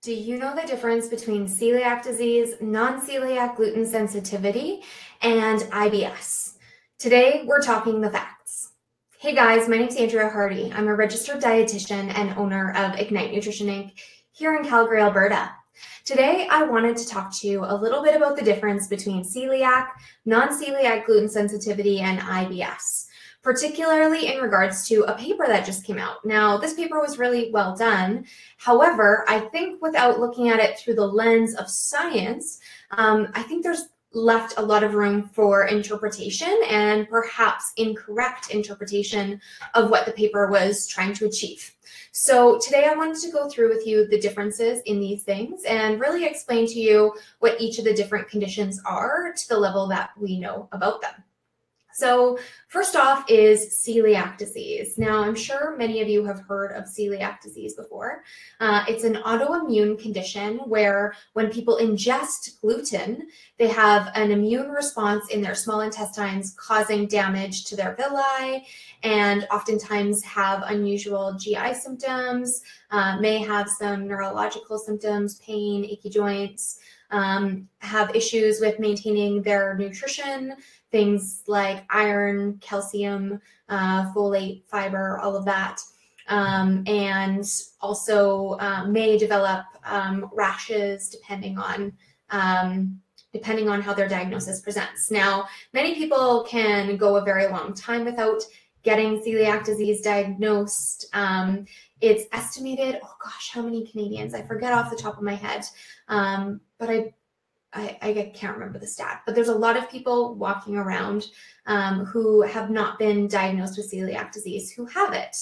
Do you know the difference between celiac disease, non-celiac gluten sensitivity, and IBS? Today, we're talking the facts. Hey guys, my name's Andrea Hardy. I'm a registered dietitian and owner of Ignite Nutrition Inc. here in Calgary, Alberta. Today, I wanted to talk to you a little bit about the difference between celiac, non-celiac gluten sensitivity, and IBS, particularly in regards to a paper that just came out. Now, this paper was really well done. However, I think without looking at it through the lens of science, I think there's left a lot of room for interpretation and perhaps incorrect interpretation of what the paper was trying to achieve. So today I wanted to go through with you the differences in these things and really explain to you what each of the different conditions are to the level that we know about them. So first off is celiac disease. Now, I'm sure many of you have heard of celiac disease before. It's an autoimmune condition where when people ingest gluten, they have an immune response in their small intestines causing damage to their villi and oftentimes have unusual GI symptoms, may have some neurological symptoms, pain, achy joints, have issues with maintaining their nutrition, things like iron, calcium, folate, fiber, all of that. And also may develop rashes depending on how their diagnosis presents. Now, many people can go a very long time without getting celiac disease diagnosed. It's estimated, oh gosh, how many Canadians? I forget off the top of my head, but I can't remember the stat, but there's a lot of people walking around who have not been diagnosed with celiac disease who have it.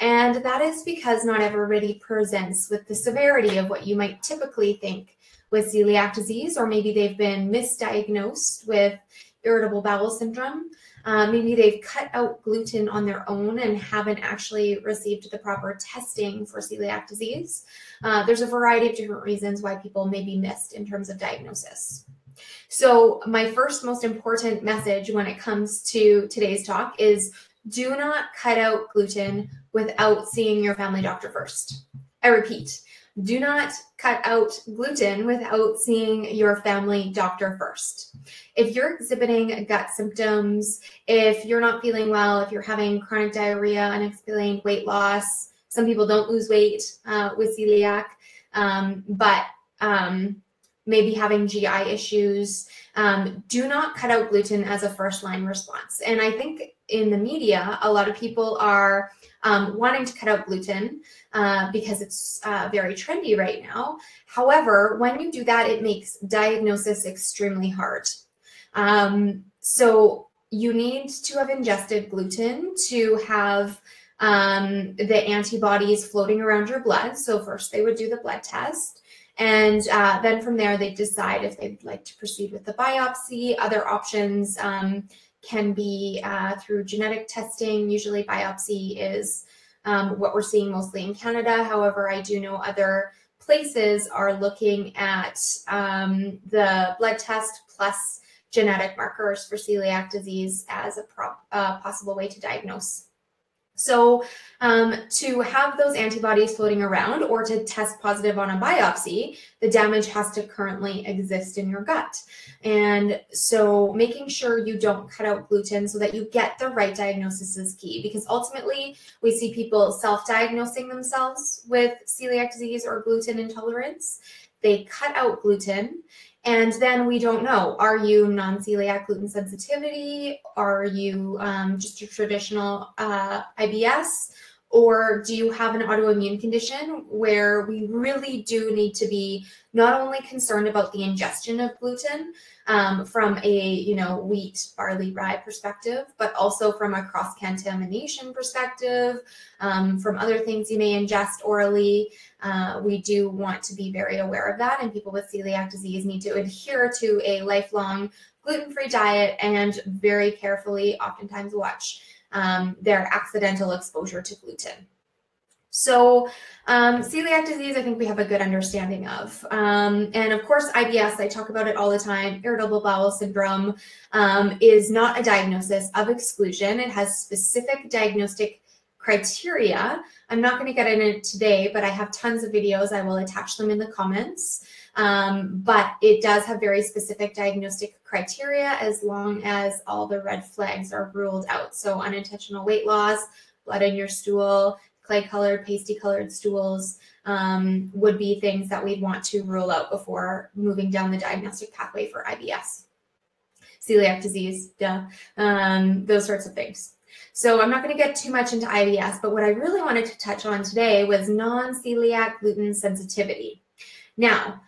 And that is because not everybody presents with the severity of what you might typically think with celiac disease, or maybe they've been misdiagnosed with irritable bowel syndrome. Maybe they've cut out gluten on their own and haven't actually received the proper testing for celiac disease. There's a variety of different reasons why people may be missed in terms of diagnosis. So my first most important message when it comes to today's talk is do not cut out gluten without seeing your family doctor first. I repeat, do not cut out gluten without seeing your family doctor first. If you're exhibiting gut symptoms, if you're not feeling well, if you're having chronic diarrhea, unexplained weight loss, some people don't lose weight with celiac, but maybe having GI issues, do not cut out gluten as a first-line response. And I think in the media, a lot of people are wanting to cut out gluten because it's very trendy right now. However, when you do that, it makes diagnosis extremely hard. So you need to have ingested gluten to have the antibodies floating around your blood. So first they would do the blood test. And then from there, they decide if they'd like to proceed with the biopsy. Other options can be through genetic testing. Usually biopsy is what we're seeing mostly in Canada. However, I do know other places are looking at the blood test plus genetic markers for celiac disease as a possible way to diagnose. So to have those antibodies floating around or to test positive on a biopsy, the damage has to currently exist in your gut. And so making sure you don't cut out gluten so that you get the right diagnosis is key, because ultimately we see people self-diagnosing themselves with celiac disease or gluten intolerance. They cut out gluten. And then we don't know, are you non-celiac gluten sensitivity? Are you just a traditional IBS? Or do you have an autoimmune condition where we really do need to be not only concerned about the ingestion of gluten from a wheat, barley, rye perspective, but also from a cross-contamination perspective, from other things you may ingest orally. We do want to be very aware of that, and people with celiac disease need to adhere to a lifelong gluten-free diet and very carefully oftentimes watch their accidental exposure to gluten. So celiac disease, I think we have a good understanding of. And of course, IBS, I talk about it all the time, irritable bowel syndrome, is not a diagnosis of exclusion. It has specific diagnostic criteria. I'm not going to get into it today, but I have tons of videos. I will attach them in the comments. But it does have very specific diagnostic criteria as long as all the red flags are ruled out. So unintentional weight loss, blood in your stool, clay-colored, pasty-colored stools would be things that we'd want to rule out before moving down the diagnostic pathway for IBS, celiac disease, yeah, those sorts of things. So I'm not going to get too much into IBS, but what I really wanted to touch on today was non-celiac gluten sensitivity. Now,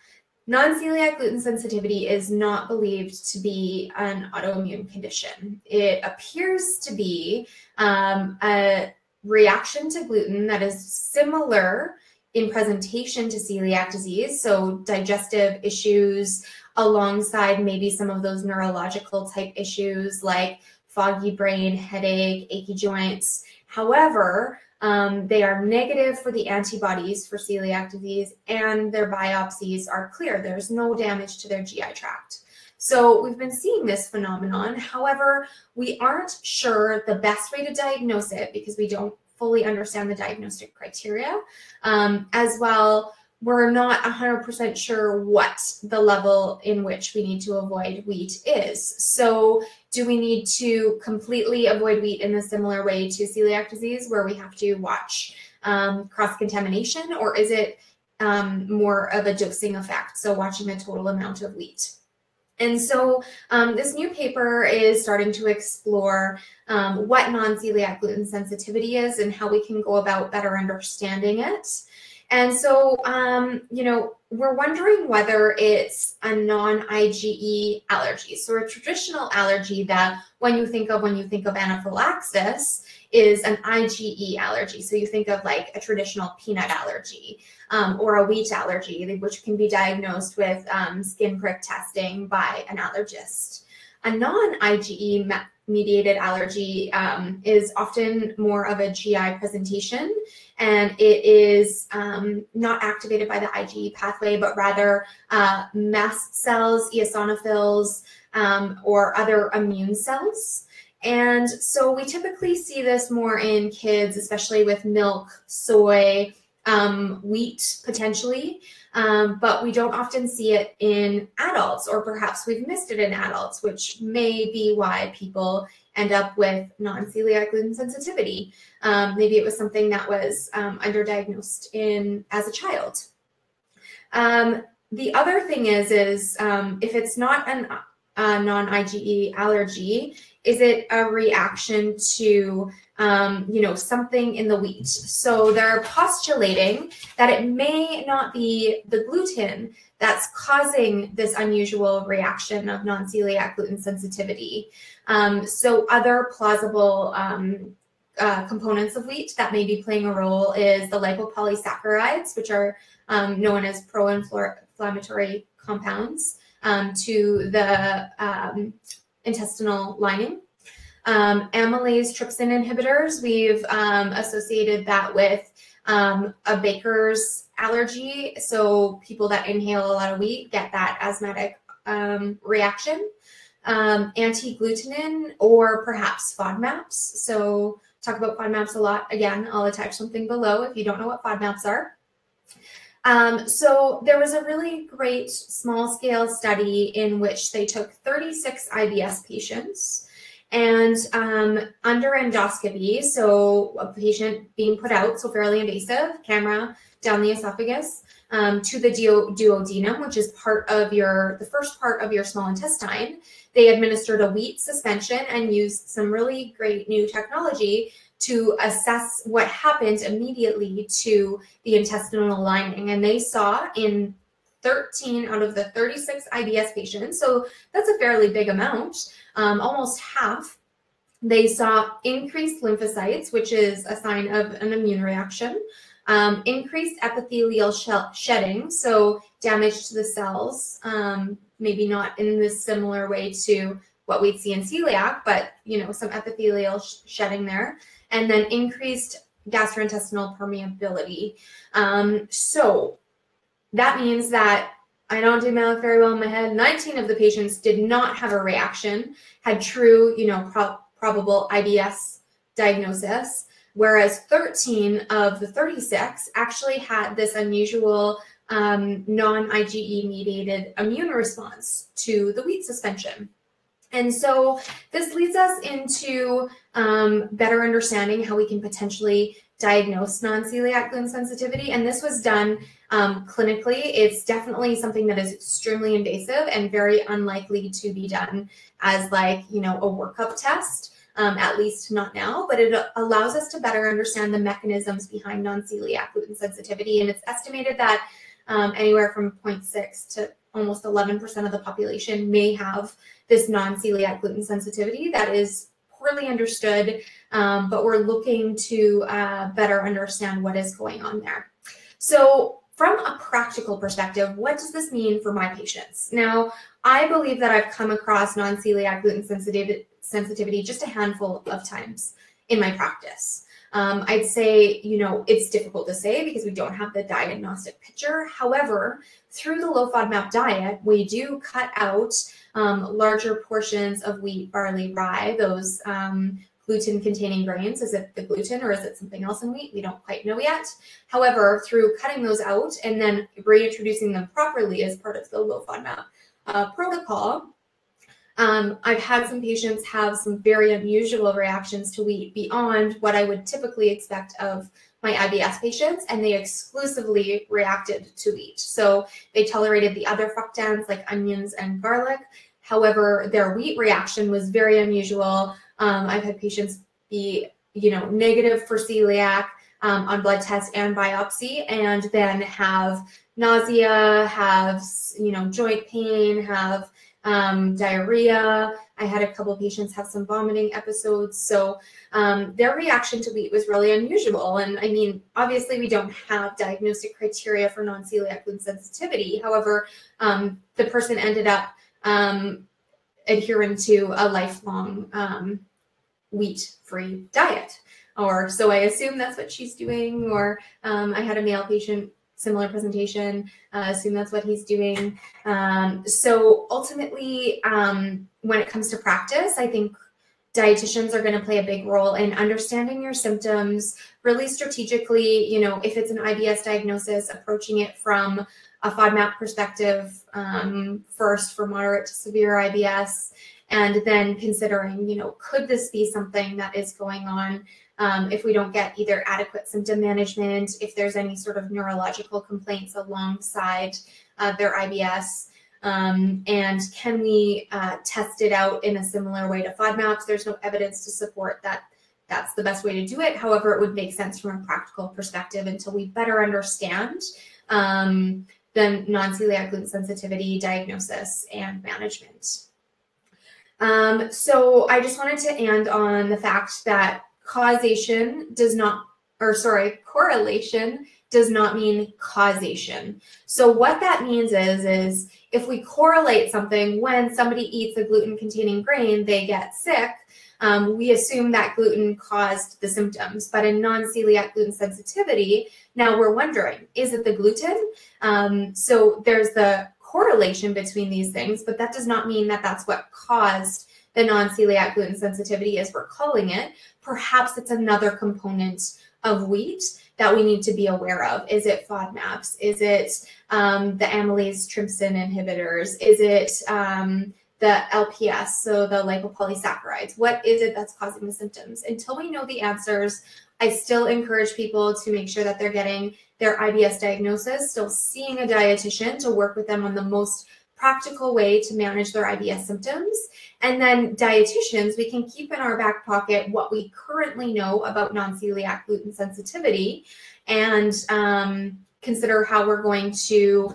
non-celiac gluten sensitivity is not believed to be an autoimmune condition. It appears to be a reaction to gluten that is similar in presentation to celiac disease, so digestive issues alongside maybe some of those neurological type issues like foggy brain, headache, achy joints. However, they are negative for the antibodies for celiac disease and their biopsies are clear. There's no damage to their GI tract. So we've been seeing this phenomenon. However, we aren't sure the best way to diagnose it because we don't fully understand the diagnostic criteria. As well, we're not 100% sure what the level in which we need to avoid wheat is. So do we need to completely avoid wheat in a similar way to celiac disease where we have to watch cross-contamination, or is it more of a dosing effect? So watching the total amount of wheat. And so this new paper is starting to explore what non-celiac gluten sensitivity is and how we can go about better understanding it. And so, you know, we're wondering whether it's a non-IgE allergy. So a traditional allergy that when you think of anaphylaxis is an IgE allergy. So you think of like a traditional peanut allergy or a wheat allergy, which can be diagnosed with skin prick testing by an allergist. A non-IgE mediated allergy is often more of a GI presentation, and it is not activated by the IgE pathway, but rather mast cells, eosinophils, or other immune cells. And so we typically see this more in kids, especially with milk, soy, wheat potentially, but we don't often see it in adults, or perhaps we've missed it in adults, which may be why people end up with non-celiac gluten sensitivity. Maybe it was something that was underdiagnosed as a child. The other thing is if it's not a non-IgE allergy, is it a reaction to, you know, something in the wheat? So they're postulating that it may not be the gluten that's causing this unusual reaction of non-celiac gluten sensitivity. So other plausible components of wheat that may be playing a role is the lipopolysaccharides, which are known as pro-inflammatory compounds to the intestinal lining. Amylase trypsin inhibitors, we've associated that with a baker's allergy. So people that inhale a lot of wheat get that asthmatic reaction. Anti-glutenin, or perhaps FODMAPs. So talk about FODMAPs a lot. Again, I'll attach something below if you don't know what FODMAPs are. So there was a really great small-scale study in which they took 36 IBS patients and under endoscopy, so a patient being put out, so fairly invasive, camera down the esophagus to the duodenum, which is the first part of your small intestine. They administered a wheat suspension and used some really great new technology to assess what happened immediately to the intestinal lining. And they saw in 13 out of the 36 IBS patients, so that's a fairly big amount, almost half, they saw increased lymphocytes, which is a sign of an immune reaction, increased epithelial shedding, so damage to the cells, maybe not in this similar way to what we'd see in celiac, but you know, some epithelial shedding there, and then increased gastrointestinal permeability. So that means that, I don't do math very well in my head, 19 of the patients did not have a reaction, had true, you know, probable IBS diagnosis, whereas 13 of the 36 actually had this unusual non-IgE-mediated immune response to the wheat suspension. And so this leads us into better understanding how we can potentially diagnose non-celiac gluten sensitivity. And this was done clinically. It's definitely something that is extremely invasive and very unlikely to be done as like, you know, a workup test, at least not now, but it allows us to better understand the mechanisms behind non-celiac gluten sensitivity. And it's estimated that anywhere from 0.6 to almost 11% of the population may have this non-celiac gluten sensitivity that is poorly understood, but we're looking to better understand what is going on there. So from a practical perspective, what does this mean for my patients? Now, I believe that I've come across non-celiac gluten sensitivity just a handful of times in my practice. I'd say, you know, it's difficult to say because we don't have the diagnostic picture. However, through the low FODMAP diet, we do cut out larger portions of wheat, barley, rye, those gluten-containing grains. Is it the gluten or is it something else in wheat? We don't quite know yet. However, through cutting those out and then reintroducing them properly as part of the low FODMAP protocol, I've had some patients have some very unusual reactions to wheat beyond what I would typically expect of my IBS patients, and they exclusively reacted to wheat. So they tolerated the other fructans like onions and garlic. However, their wheat reaction was very unusual. I've had patients be, you know, negative for celiac on blood test and biopsy, and then have nausea, have, you know, joint pain, have diarrhea. I had a couple patients have some vomiting episodes. So their reaction to wheat was really unusual. And I mean, obviously we don't have diagnostic criteria for non-celiac gluten sensitivity. However, the person ended up adhering to a lifelong wheat-free diet. Or so I assume that's what she's doing. Or I had a male patient, similar presentation, assume that's what he's doing. So ultimately, when it comes to practice, I think dietitians are going to play a big role in understanding your symptoms really strategically. You know, if it's an IBS diagnosis, approaching it from a FODMAP perspective, first for moderate to severe IBS, and then considering, you know, could this be something that is going on if we don't get either adequate symptom management, if there's any sort of neurological complaints alongside their IBS, and can we test it out in a similar way to FODMAPs? There's no evidence to support that that's the best way to do it. However, it would make sense from a practical perspective until we better understand the non-celiac gluten sensitivity diagnosis and management. So I just wanted to end on the fact that correlation does not mean causation. So what that means is if we correlate something, when somebody eats a gluten-containing grain, they get sick, we assume that gluten caused the symptoms. But in non-celiac gluten sensitivity, now we're wondering, is it the gluten? So there's the correlation between these things, but that does not mean that that's what caused the non-celiac gluten sensitivity as we're calling it. Perhaps it's another component of wheat that we need to be aware of. Is it FODMAPs? Is it the amylase trypsin inhibitors? Is it the LPS, so the lipopolysaccharides? What is it that's causing the symptoms? Until we know the answers, I still encourage people to make sure that they're getting their IBS diagnosis, still seeing a dietitian to work with them on the most practical way to manage their IBS symptoms. And then dietitians, we can keep in our back pocket what we currently know about non-celiac gluten sensitivity and consider how we're going to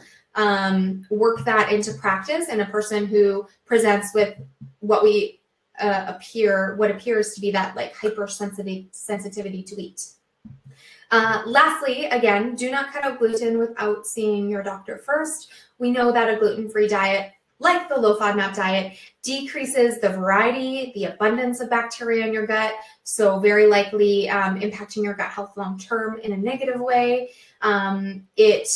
work that into practice in a person who presents with what we appears to be that like hypersensitivity to wheat. Lastly, again, do not cut out gluten without seeing your doctor first. We know that a gluten-free diet, like the low FODMAP diet, decreases the variety, the abundance of bacteria in your gut, so very likely impacting your gut health long-term in a negative way. It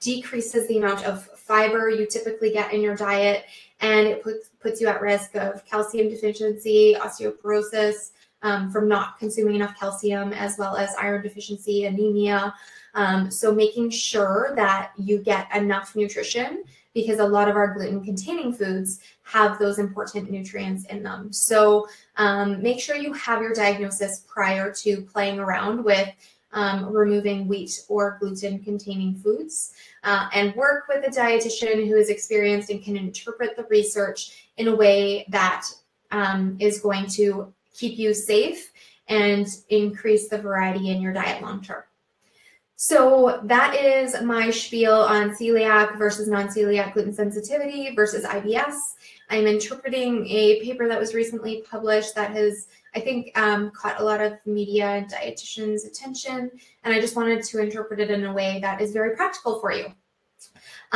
decreases the amount of fiber you typically get in your diet, and it puts you at risk of calcium deficiency, osteoporosis, from not consuming enough calcium, as well as iron deficiency, anemia. So making sure that you get enough nutrition, because a lot of our gluten-containing foods have those important nutrients in them. So make sure you have your diagnosis prior to playing around with removing wheat or gluten-containing foods, and work with a dietitian who is experienced and can interpret the research in a way that is going to keep you safe and increase the variety in your diet long-term. So that is my spiel on celiac versus non-celiac gluten sensitivity versus IBS. I'm interpreting a paper that was recently published that has, I think, caught a lot of media and dietitians' attention, and I just wanted to interpret it in a way that is very practical for you.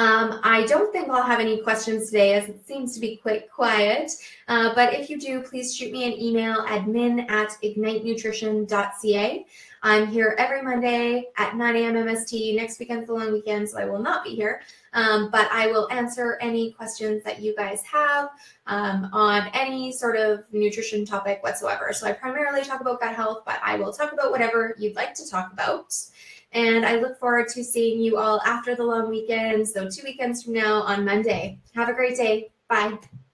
I don't think I'll have any questions today, as it seems to be quite quiet, but if you do, please shoot me an email, admin@ignitenutrition.ca. I'm here every Monday at 9 a.m. MST. Next weekend's the long weekend, so I will not be here, but I will answer any questions that you guys have on any sort of nutrition topic whatsoever. So I primarily talk about gut health, but I will talk about whatever you'd like to talk about. And I look forward to seeing you all after the long weekend, so 2 weekends from now on Monday. Have a great day. Bye.